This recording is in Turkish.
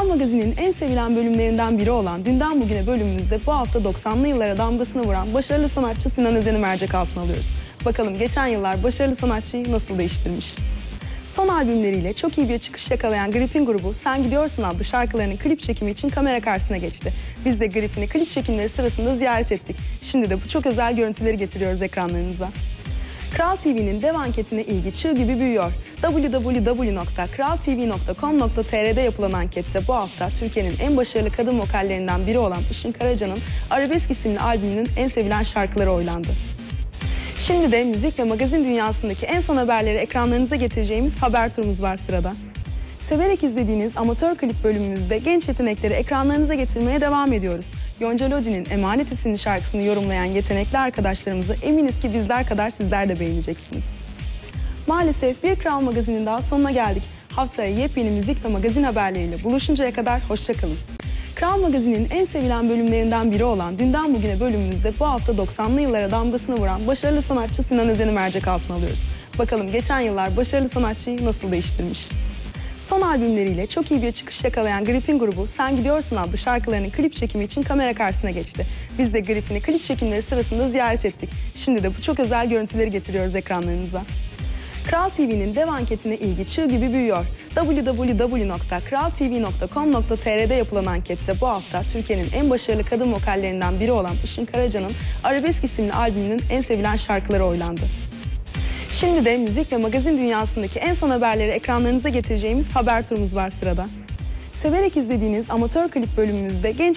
Kral Magazin'in en sevilen bölümlerinden biri olan Dünden Bugüne bölümümüzde bu hafta 90'lı yıllara damgasını vuran başarılı sanatçı Sinan Özen'i mercek altına alıyoruz. Bakalım geçen yıllar başarılı sanatçıyı nasıl değiştirmiş? Son albümleriyle çok iyi bir çıkış yakalayan Gripin grubu Sen Gidiyorsun adlı şarkılarının klip çekimi için kamera karşısına geçti. Biz de Gripin'i klip çekimleri sırasında ziyaret ettik. Şimdi de bu çok özel görüntüleri getiriyoruz ekranlarınıza. Kral TV'nin dev anketine ilgi çığ gibi büyüyor. www.kraltv.com.tr'de yapılan ankette bu hafta Türkiye'nin en başarılı kadın vokallerinden biri olan Işın Karaca'nın Arabesk isimli albümünün en sevilen şarkıları oylandı. Şimdi de müzik ve magazin dünyasındaki en son haberleri ekranlarınıza getireceğimiz haber turumuz var sırada. Severek izlediğiniz amatör klip bölümümüzde genç yetenekleri ekranlarınıza getirmeye devam ediyoruz. Yonca Lodi'nin Emanet isimli şarkısını yorumlayan yetenekli arkadaşlarımızı eminiz ki bizler kadar sizler de beğeneceksiniz. Maalesef bir Kral Magazin'in daha sonuna geldik. Haftaya yepyeni müzik ve magazin haberleriyle buluşuncaya kadar hoşça kalın. Kral Magazin'in en sevilen bölümlerinden biri olan Dünden Bugüne bölümümüzde bu hafta 90'lı yıllara damgasını vuran başarılı sanatçı Sinan Özen'i mercek altına alıyoruz. Bakalım geçen yıllar başarılı sanatçıyı nasıl değiştirmiş? Son albümleriyle çok iyi bir çıkış yakalayan Gripin grubu Sen Gidiyorsun adlı şarkılarının klip çekimi için kamera karşısına geçti. Biz de Gripin'i klip çekimleri sırasında ziyaret ettik. Şimdi de bu çok özel görüntüleri getiriyoruz ekranlarınıza. Kral TV'nin dev anketine ilgi çığ gibi büyüyor. www.kraltv.com.tr'de yapılan ankette bu hafta Türkiye'nin en başarılı kadın vokallerinden biri olan Işın Karaca'nın Arabesk isimli albümünün en sevilen şarkıları oylandı. Şimdi de müzik ve magazin dünyasındaki en son haberleri ekranlarınıza getireceğimiz haber turumuz var sırada. Severek izlediğiniz amatör klip bölümümüzde genç